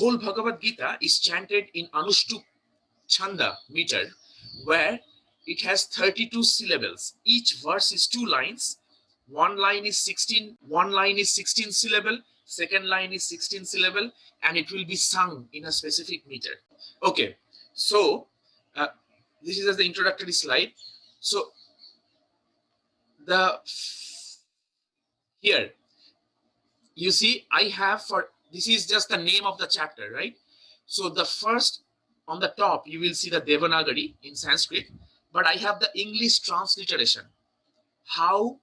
whole Bhagavad Gita is chanted in Anushtup chanda meter, where it has 32 syllables. Each verse is 2 lines. One line is 16, one line is 16 syllable, second line is 16 syllable, and it will be sung in a specific meter. Okay, so this is as the introductory slide. So here you see I have this is just the name of the chapter, right? So the first on the top you will see the Devanagari in Sanskrit, but I have the English transliteration, how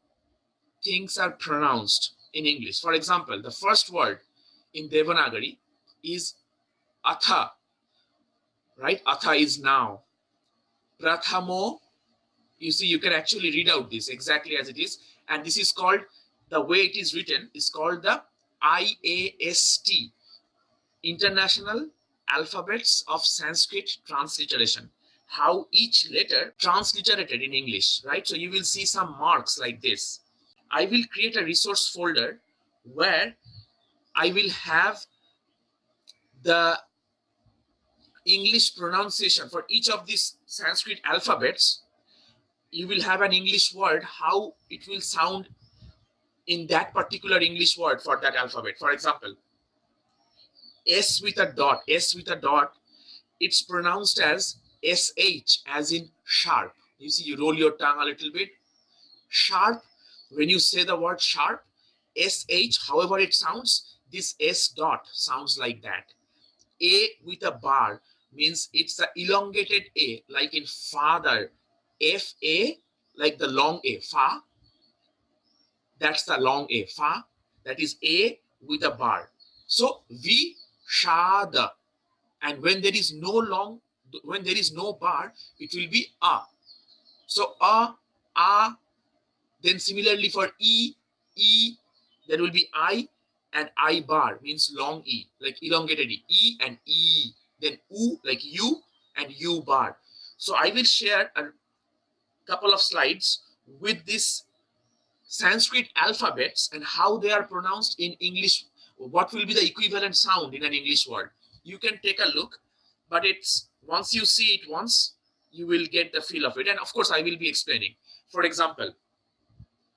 things are pronounced in English. For example, the first word in Devanagari is atha, right? Atha is now. Prathamo, you see, you can actually read out this exactly as it is. And this is called, the way it is written, is called the IAST, International Alphabets of Sanskrit Transliteration. How each letter transliterated in English, right? So you will see some marks like this. I will create a resource folder where I will have the English pronunciation for each of these Sanskrit alphabets. You will have an English word, how it will sound in that particular English word for that alphabet. For example, S with a dot, it's pronounced as SH, as in sharp. You see, you roll your tongue a little bit. Sharp, when you say the word sharp, SH, however it sounds, this S dot sounds like that. A with a bar means it's an elongated A, like in father. F-A, like the long A, fa. That's the long A, fa. That is A with a bar. So, Viṣāda. And when there is no long, when there is no bar, it will be a. So, a. Then similarly for e, there will be I, and I bar means long E, like elongated E. E and E. Then U, like U, and U bar. So, I will share a couple of slides with this Sanskrit alphabets and how they are pronounced in English, what will be the equivalent sound in an English word. You can take a look, but it's once you see it once, you will get the feel of it. And of course, I will be explaining. For example,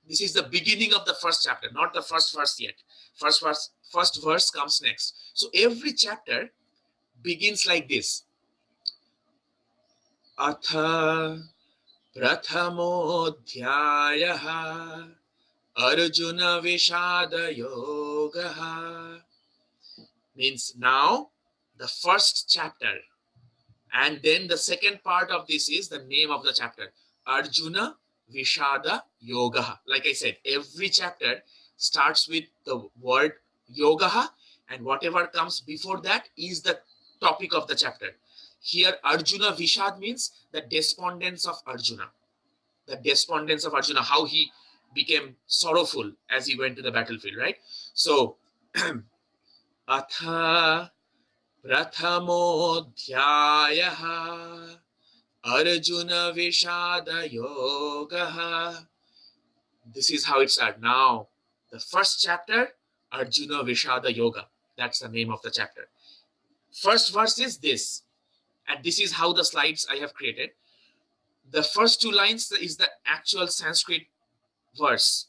this is the beginning of the first chapter, not the first verse yet. First verse comes next. So every chapter begins like this. Atha Prathamodhyaya Arjuna-Viṣada-Yoga, means now the first chapter, and then the second part of this is the name of the chapter, Arjuna-Viṣada-Yoga. Like I said, every chapter starts with the word yoga, and whatever comes before that is the topic of the chapter. Here, Arjuna Vishad means the despondence of Arjuna. The despondence of Arjuna, how he became sorrowful as he went to the battlefield, right? So, Atha Prathamodhyaya Arjuna Vishada Yoga. This is how it starts. Now, the first chapter, Arjuna Vishada Yoga. That's the name of the chapter. First verse is this. And this is how the slides I have created. The first 2 lines is the actual Sanskrit verse.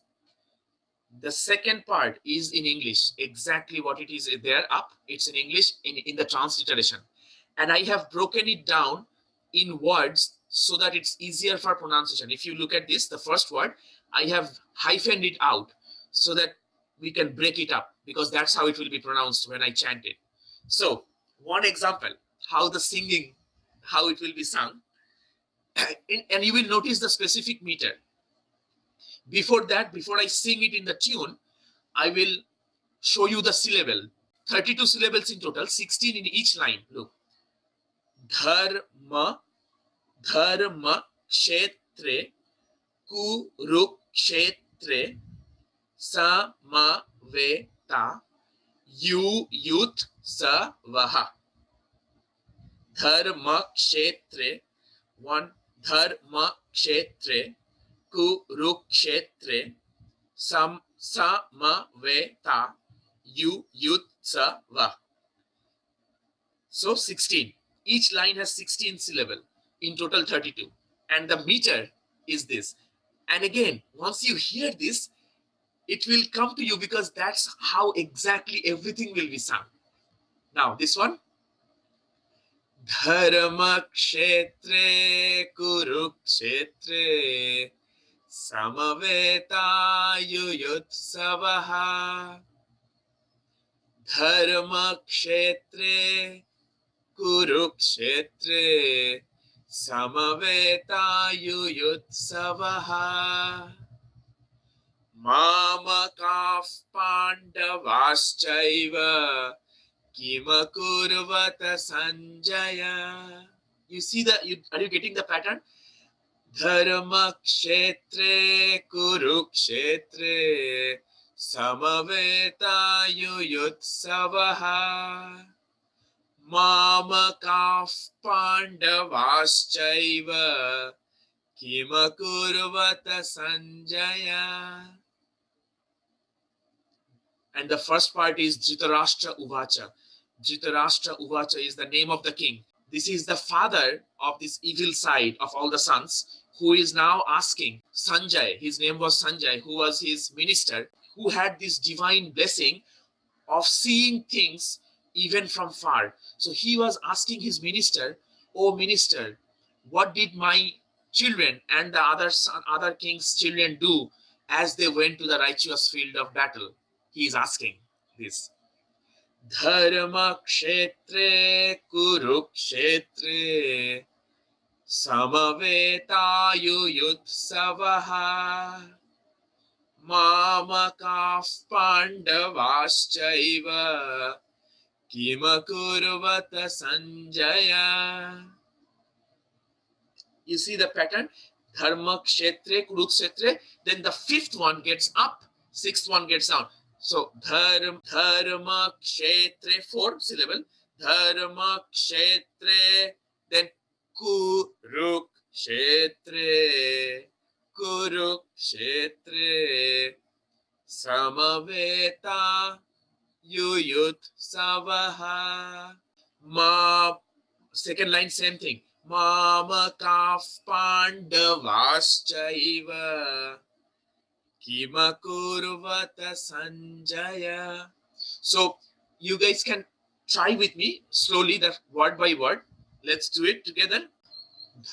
The second part is in English. Exactly what it is there up. It's in English in the transliteration. And I have broken it down in words so that it's easier for pronunciation. If you look at this, the first word, I have hyphened it out so that we can break it up, because that's how it will be pronounced when I chant it. So, one example. How it will be sung. And you will notice the specific meter. Before that, before I sing it in the tune, I will show you the syllable. 32 syllables in total, 16 in each line. Look. Dharma, dharma, kshetre, kurukshetre, samaveta, yut, savaha. Dharma kshetre, one dharma kshetre, kurukshetre, samaveta, yut sava. So 16. Each line has 16 syllables. In total 32. And the meter is this. And again, once you hear this, it will come to you because that's how exactly everything will be sung. Now this one. Dharma kshetre kurukshetre samaveta yuyutsavaha. Dharma kshetre kurukshetre samaveta yuyutsavaha. Mama kaf pandavaschaiva kimakurvata Sanjaya. You see that? Are you getting the pattern? Dharma kshetre kurukshetre samaveta yuyutsavaha. Mama kaf pandavaschaiva kimakurvata Sanjaya. And the first part is Dhritarashtra Uvacha. Dhritarashtra Uvacha is the name of the king. This is the father of this evil side of all the sons, who is now asking Sanjaya, his name was Sanjaya, who was his minister, who had this divine blessing of seeing things even from far. So he was asking his minister, "Oh minister, what did my children and the other king's children do as they went to the righteous field of battle?" He is asking this. Dharma kshetre kurukshetre samaveta yuyutsavaha mama kaf pandavaschaiva kimakurvata Sanjaya. You see the pattern? Dharma kshetre kurukshetre. Then the fifth one gets up, sixth one gets down. So, dharma, kshetre, 4 syllable. Dharma, kshetre, then kurukshetre, samaveta, yuyutsavaha. Ma, second line, same thing. Mama, kaf, pandavaschaiva. Kimakurvata Sanjaya. So you guys can try with me slowly, that word by word. Let's do it together.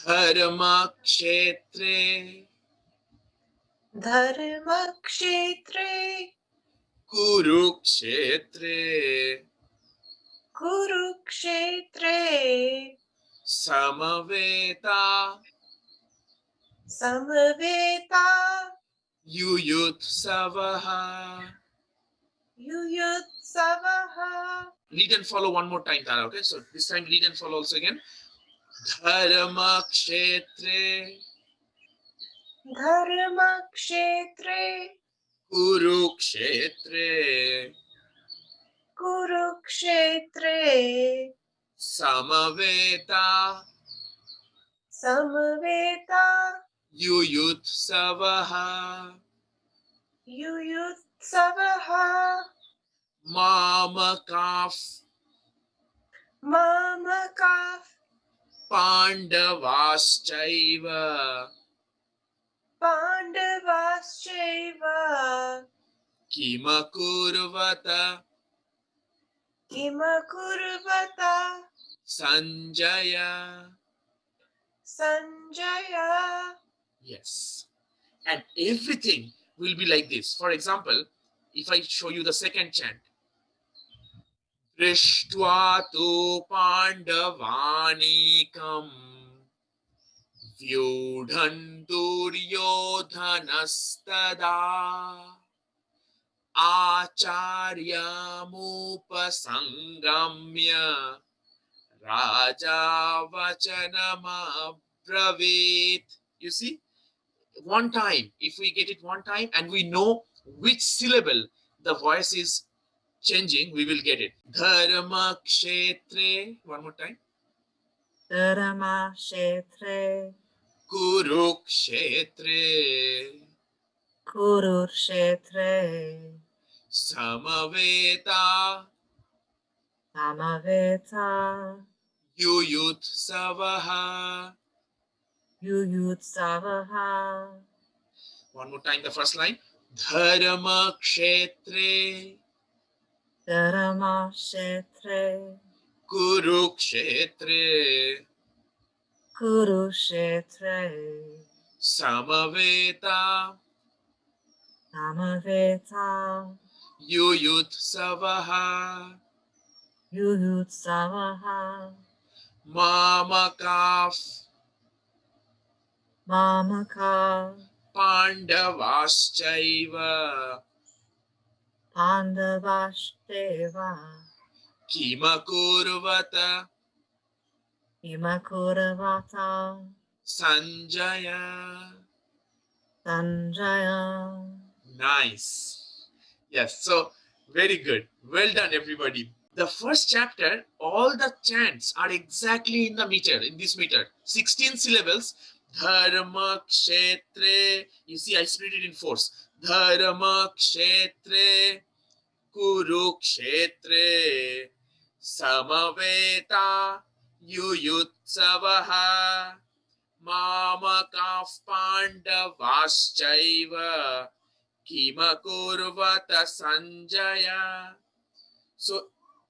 Dharma kshetre, kurukshetre, kurukshetre, samaveta, samaveta. Yuyutsavaha. Yuyutsavaha. Lead and follow one more time, Tara, okay? So this time lead and follow also again. Dharmakshetre. Dharmakshetre. Kurukshetre. Kurukshetre. Samaveta. Samaveta. Yuyutsavaha. Yuyutsavaha. Mama kaf. Mama kaf. Pandavaschaiva. Pandavaschaiva. Kimakurvata. Kimakurvata. Sanjaya. Sanjaya. Yes. And everything will be like this. For example, if I show you the second chant. Drishtva tu pandavanikam vyudhan duryodhanastada acharyamupasanghamya raja vachanamabravit. You see? One time, if we get it one time and we know which syllable the voice is changing, we will get it. Dharma kshetre. One more time. Dharma kshetre. Kurukshetre. Kurukshetre. Samaveta. Samaveta Yuyutsavaha. Yuyutsavaha. One more time, the first line. Dharma Kshetre. Dharma Kshetre. Kurukshetre. Kurukshetre. Samaveta. Samaveta. Yuyutsavaha. Yuyutsavaha. Mamakaf. Mamaka. Pandavaschaiva. Pandavaschaiva. Kimakurvata. Kimakurvata. Sanjaya. Sanjaya. Nice. Yes, so very good. Well done, everybody. The first chapter, all the chants are exactly in the meter, in this meter. 16 syllables. Dharma Kshetre. You see, I split it in fours. Dharma Kshetre. Kurukshetre. Samaveta. Yuyutsavaha. Mamakaf Pandavaschaiva. Kimakurvata Sanjaya. So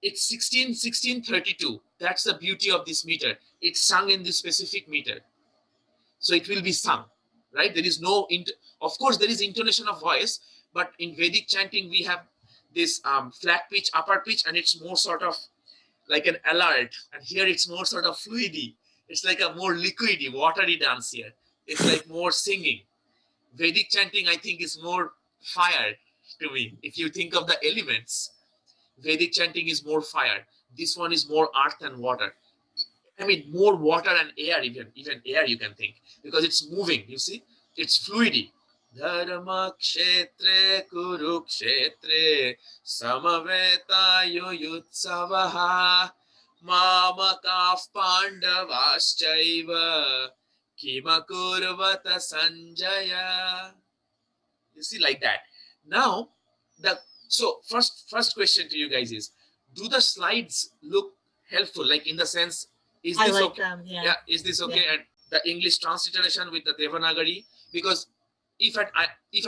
it's 16, 16, 32. That's the beauty of this meter. It's sung in this specific meter. So it will be sung, right? There is no, of course, there is intonation of voice, but in Vedic chanting, we have this flat pitch, upper pitch, and it's more sort of like an alert. And here it's more sort of fluidy. It's like a more liquidy, watery dance here. It's like more singing. Vedic chanting, I think, is more fire to me. If you think of the elements, Vedic chanting is more fire. This one is more earth and water. I mean, more water and air, even air you can think, because it's moving, you see? It's fluidy. Dharma Kshetre Kurukshetre Samaveta Yuyutsavaha Mamakaf Pandavaschaiva Kimakurvata Sanjaya. You see, like that. Now, so first question to you guys is, do the slides look helpful? Like, in the sense, is this okay? Yeah, is this okay? Yeah. And the English transliteration with the Devanagari, because if at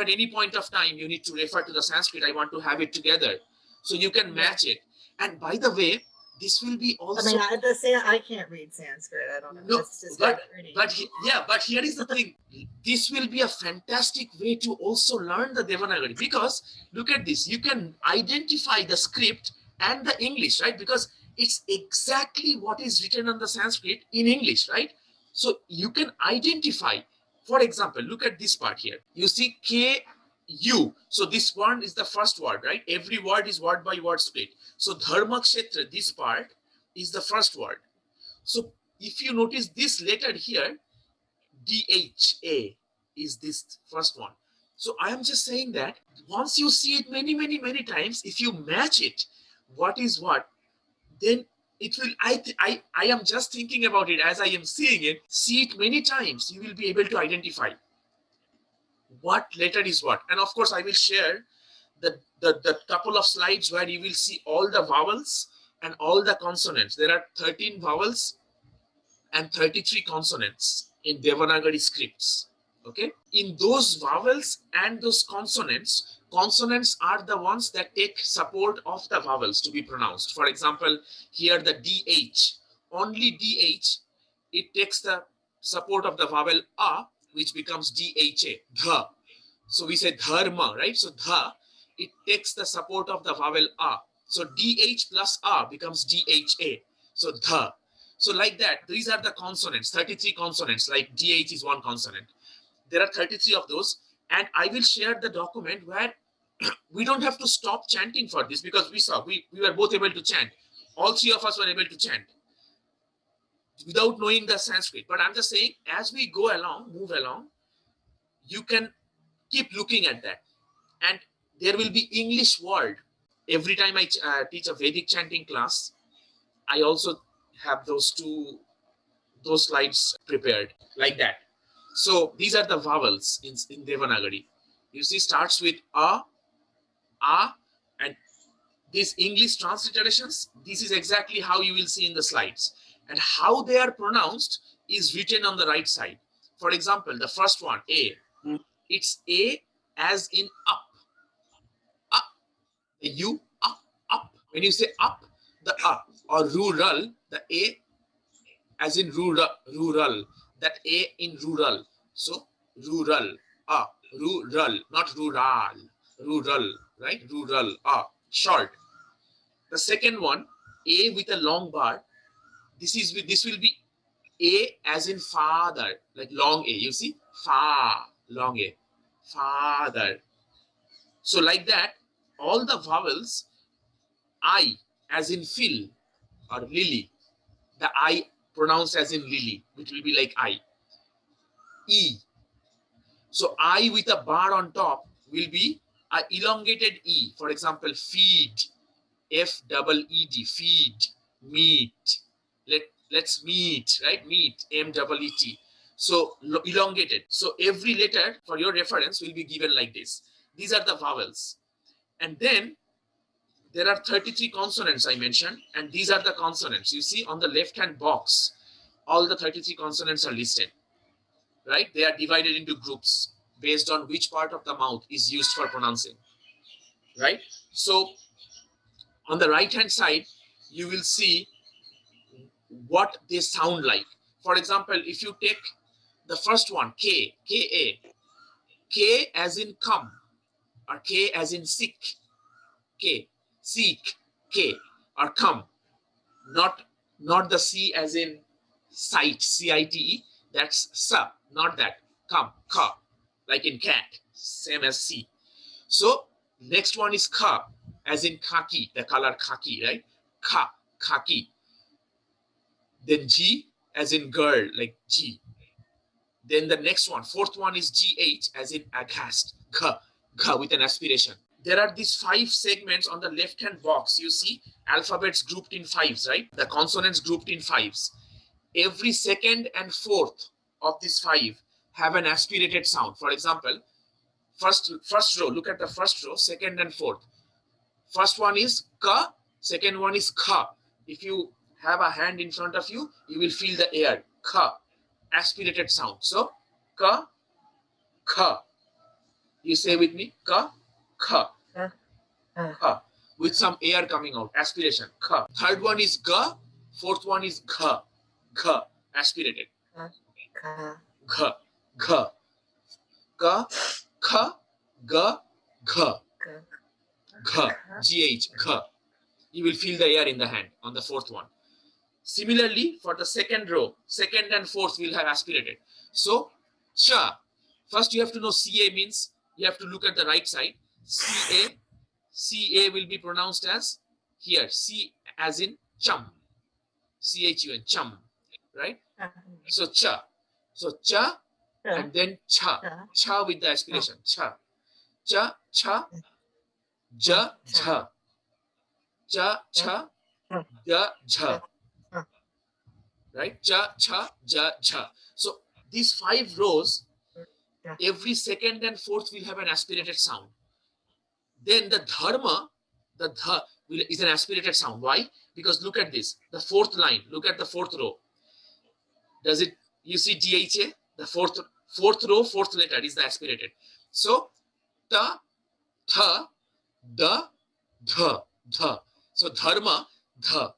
any point of time you need to refer to the Sanskrit, I want to have it together, so you can match it. And by the way, this will be also. I mean, I can't read Sanskrit. I don't know. No, it's just but here is the thing. This will be a fantastic way to also learn the Devanagari, because look at this. You can identify the script and the English, right? Because it's exactly what is written on the Sanskrit in English, right? So you can identify. For example, look at this part here. You see K-U. So this one is the first word, right? Every word is word by word split. So Dharma Kshetra, this part, is the first word. So if you notice this letter here, D-H-A is this first one. So I am just saying that once you see it many, many, many times, if you match it, what is what, then it will, I am just thinking about it as I am seeing it. See it many times, you will be able to identify what letter is what. And of course, I will share the couple of slides where you will see all the vowels and all the consonants. There are 13 vowels and 33 consonants in Devanagari scripts, okay? In those vowels and those consonants, consonants are the ones that take support of the vowels to be pronounced. For example, here the DH, only DH, it takes the support of the vowel A, which becomes DHA, dha. So we say dharma, right? So dha, it takes the support of the vowel A. So DH plus A becomes DHA, so dha. So like that, these are the consonants, 33 consonants, like DH is one consonant. There are 33 of those. And I will share the document where we don't have to stop chanting for this, because we saw, we were both able to chant. All three of us were able to chant without knowing the Sanskrit. But I'm just saying, as we go along, move along, you can keep looking at that. And there will be English word. Every time I teach a Vedic chanting class, I also have those slides prepared like that. So these are the vowels in Devanagari. You see, starts with A, and these English transliterations, this is exactly how you will see in the slides. And how they are pronounced is written on the right side. For example, the first one, A. It's A as in up. Up. U, up, up. When you say up, the up. Or rural, the A as in rural. Rural. That A in rural. So, rural. Rural. Not rural. Rural. Right? Rural. Short. The second one, A with a long bar. This will be A as in father, like long A. You see? Fa, long A. Father. So like that, all the vowels, I as in fill or lily. The I pronounced as in lily, which will be like I. E. So I with a bar on top will be an elongated E. For example, feed. F-double-E-D. Feed. Meat. Let's meet, right? Meet, M-double-E-T. So elongated. So every letter for your reference will be given like this. These are the vowels. And then there are 33 consonants I mentioned. And these are the consonants. You see on the left-hand box, all the 33 consonants are listed, right? They are divided into groups based on which part of the mouth is used for pronouncing, right? So on the right-hand side, you will see what they sound like. For example, if you take the first one, K, K-A, K as in come, or K as in sick, K, seek, K, or come, not the C as in sight, C-I-T-E, that's sa, not that, come, ka, like in cat, same as C. So, next one is ka, as in khaki, the color khaki, right? Ka, khaki. Then G as in girl, like G. Then the next one, fourth one is GH as in aghast, gha with an aspiration. There are these 5 segments on the left-hand box. You see alphabets grouped in 5s, right? The consonants grouped in 5s. Every second and fourth of these 5 have an aspirated sound. For example, first row, look at the first row, second and fourth. First one is ka, second one is kha. If you have a hand in front of you, you will feel the air, kha, aspirated sound. So, ka, kha. You say with me, ka, kha, kha, with some air coming out, aspiration, kha. Third one is ga, fourth one is gha, gha, aspirated, gha, gha, ka, kha, ga, gha, gha, gh, gha. You will feel the air in the hand on the fourth one. Similarly, for the second row, second and fourth will have aspirated. So, cha. First, you have to know CA means, you have to look at the right side. CA, CA will be pronounced as here. C as in chum. C-H-U-N, chum. Right? So, cha. So, cha and then cha. Cha with the aspiration. Cha. Cha, cha, ja, cha. Cha, cha, ja, ja. Right? Cha, cha, ja, ja. So these 5 rows, every second and fourth will have an aspirated sound. Then the dharma, the dha is an aspirated sound. Why? Because look at this, the fourth line, look at the fourth row. Does it, you see DHA? The fourth row, fourth letter is the aspirated. So, ta, tha, da, dha, dha. So dharma, dha.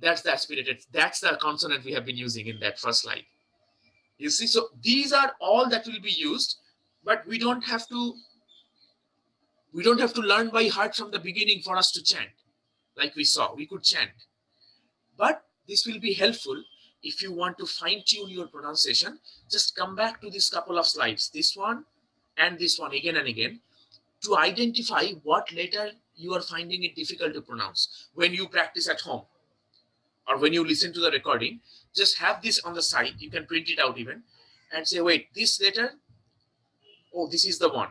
That's the aspirated. That's the consonant we have been using in that first slide. You see, so these are all that will be used, but we don't have to learn by heart from the beginning for us to chant. Like we saw, we could chant. But this will be helpful if you want to fine-tune your pronunciation. Just come back to this couple of slides, this one and this one again and again, to identify what letter you are finding it difficult to pronounce. When you practice at home or when you listen to the recording, just have this on the side. You can print it out even and say, wait, this letter, oh, this is the one.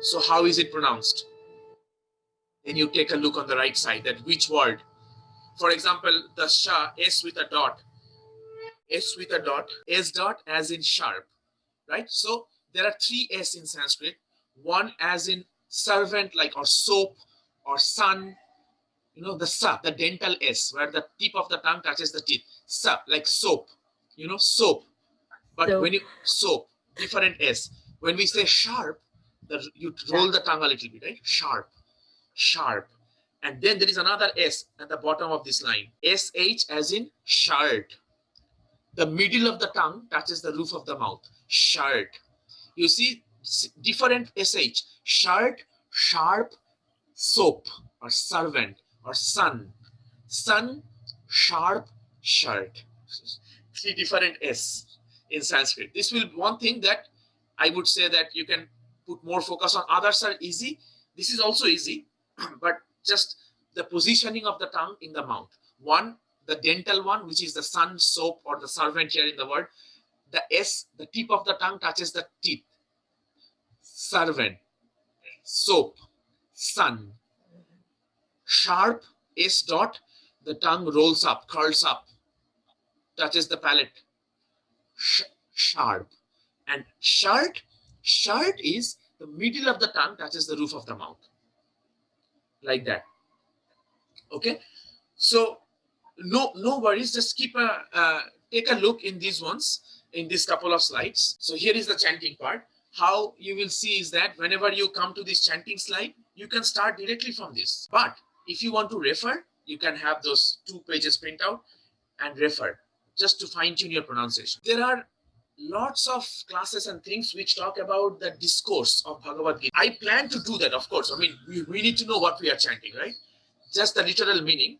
So how is it pronounced? Then you take a look on the right side that which word. For example, the sha, S with a dot. S with a dot. S dot as in sharp, right? So there are 3 S in Sanskrit. One as in servant, like or soap, or sun, You know, the sa, the dental S, where the tip of the tongue touches the teeth. Sa, like soap. You know, soap. But so, when you, soap, different S. When we say sharp, you roll the tongue a little bit, right? Sharp, sharp. And then there is another S at the bottom of this line. SH as in shirt. The middle of the tongue touches the roof of the mouth. Shirt. You see, different SH. Shirt, sharp, soap or servant or sun. Sun, sharp, shirt. Three different S in Sanskrit. This will be one thing that I would say that you can put more focus on. Others are easy. This is also easy, but just the positioning of the tongue in the mouth. One, the dental one, which is the sun, soap, or the servant here in the word. The S, the tip of the tongue touches the teeth. Servant, soap, sun. Sharp, S dot, the tongue rolls up, curls up, touches the palate. Sharp. And shirt, shirt is the middle of the tongue touches the roof of the mouth. Like that. Okay, so no worries, just keep a take a look in these ones, in this couple of slides. So here is the chanting part. How you will see is that whenever you come to this chanting slide, you can start directly from this, but if you want to refer, you can have those two pages print out and refer just to fine-tune your pronunciation. There are lots of classes and things which talk about the discourse of Bhagavad Gita. I plan to do that, of course. I mean, we need to know what we are chanting, right? Just the literal meaning.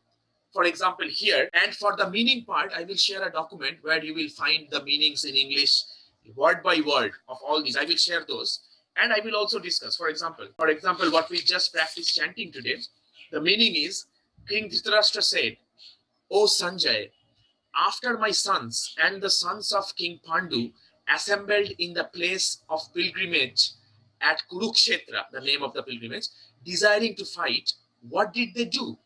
For example, here, and for the meaning part, I will share a document where you will find the meanings in English, word by word of all these. I will share those. And I will also discuss, for example, what we just practiced chanting today. The meaning is, King Dhritarashtra said, "O Sanjaya, after my sons and the sons of King Pandu assembled in the place of pilgrimage at Kurukshetra," the name of the pilgrimage, "desiring to fight, what did they do?"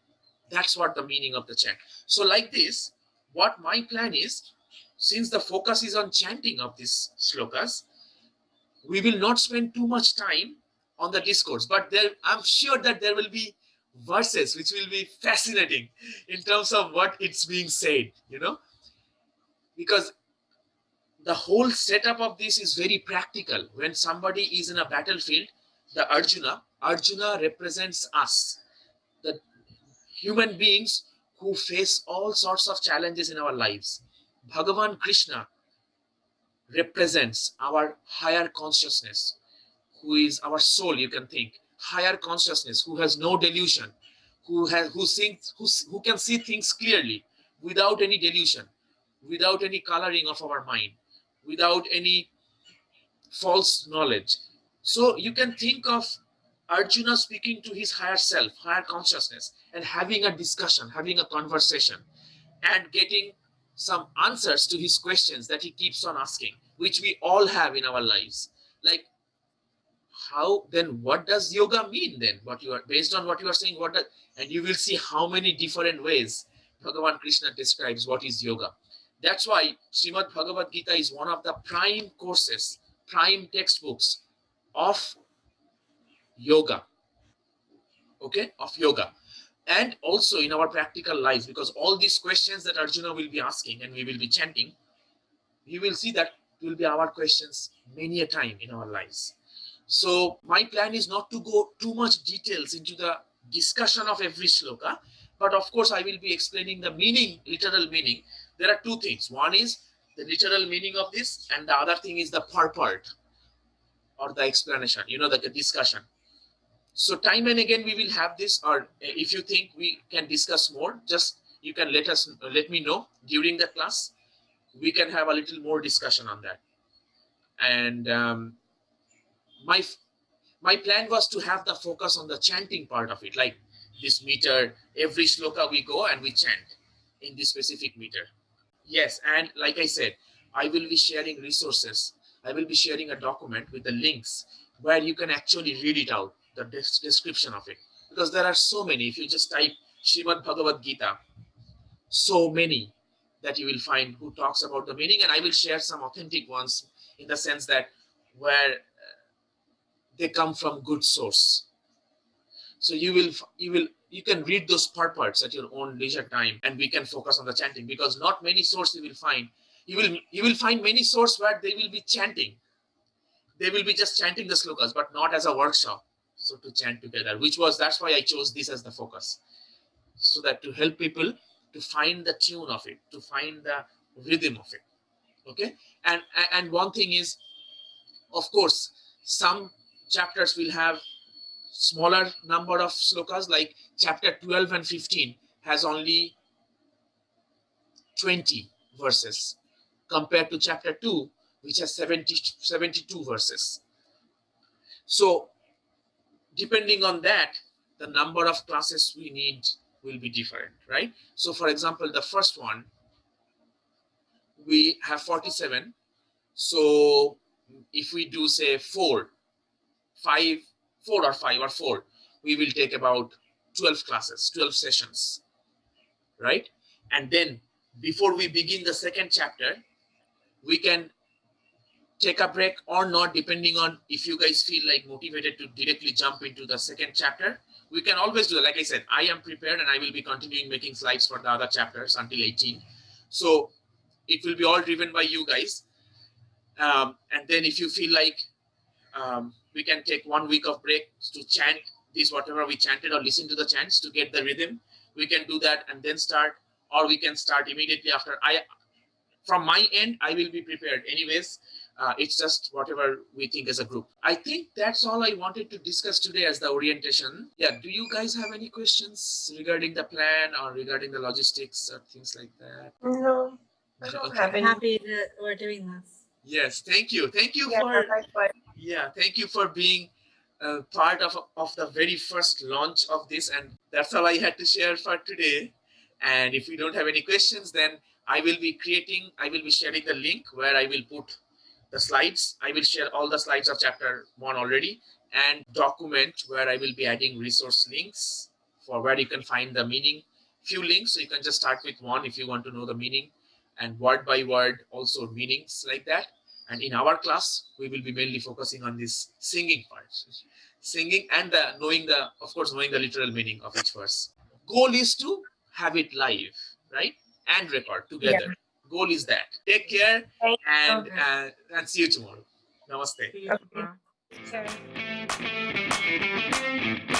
That's what the meaning of the chant. So like this, what my plan is, since the focus is on chanting of these shlokas, we will not spend too much time on the discourse. But there, I'm sure that there will be verses which will be fascinating in terms of what it's being said, you know, because the whole setup of this is very practical. When somebody is in a battlefield, the Arjuna represents us, the human beings who face all sorts of challenges in our lives. Bhagavan Krishna represents our higher consciousness, who is our soul, you can think. Higher consciousness, who has no delusion, who can see things clearly without any delusion, without any coloring of our mind, without any false knowledge. So you can think of Arjuna speaking to his higher self, higher consciousness, and having a discussion, having a conversation, and getting some answers to his questions that he keeps on asking, which we all have in our lives. Like, how then, what does yoga mean then? What you are, based on what you are saying, and you will see how many different ways Bhagavan Krishna describes what is yoga. That's why Srimad Bhagavad Gita is one of the prime courses, prime textbooks of yoga. Okay, of yoga. And also in our practical life, because all these questions that Arjuna will be asking and we will be chanting, you will see that will be our questions many a time in our lives. So my plan is not to go too much details into the discussion of every shloka, but of course I will be explaining the meaning, literal meaning. There are two things. One is the literal meaning of this, and the other thing is the purport or the explanation, you know, the discussion. So time and again we will have this, or if you think we can discuss more, just you can let me know during the class. We can have a little more discussion on that. And my plan was to have the focus on the chanting part of it, like this meter, every shloka we go and we chant in this specific meter. Yes, and like I said, I will be sharing resources. I will be sharing a document with the links where you can actually read it out, the description of it. Because there are so many, if you just type Srimad Bhagavad Gita, so many that you will find who talks about the meaning. And I will share some authentic ones in the sense that where they come from good source. So you will you can read those purports at your own leisure time, and we can focus on the chanting, because not many sources you will find. You will find many sources where they will be chanting. They will be just chanting the slokas, but not as a workshop. So to chant together, that's why I chose this as the focus. So that to help people to find the tune of it, to find the rhythm of it. Okay. And one thing is, of course, some chapters will have smaller number of slokas, like chapter 12 and 15 has only 20 verses compared to chapter 2, which has 72 verses. So depending on that, the number of classes we need will be different, right? So for example, the first one, we have 47. So if we do say 4 or 5 or 4, we will take about 12 classes, 12 sessions, right? And then before we begin the second chapter, we can take a break or not, depending on if you guys feel like motivated to directly jump into the second chapter. We can always do that. Like I said, I am prepared and I will be continuing making slides for the other chapters until 18. So it will be all driven by you guys. And then if you feel like we can take 1 week of break to chant this, whatever we chanted, or listen to the chants to get the rhythm. We can do that and then start, or we can start immediately after. From my end, I will be prepared anyways. It's just whatever we think as a group. I think that's all I wanted to discuss today as the orientation. Yeah, do you guys have any questions regarding the plan or regarding the logistics or things like that? No, I don't have any. I'm happy that we're doing this. Yes, thank you. Thank you for being part of the very first launch of this. And that's all I had to share for today. And if you don't have any questions, then I will be sharing the link where I will put the slides. I will share all the slides of chapter 1 already, and document where I will be adding resource links for where you can find the meaning. Few links, so you can just start with one if you want to know the meaning, and word by word also meanings like that. And in our class, we will be mainly focusing on this singing part. Singing and knowing the literal meaning of each verse. Goal is to have it live, right? And record together. Yeah. Goal is that. Take care and see you tomorrow. Namaste. See you tomorrow. Sorry.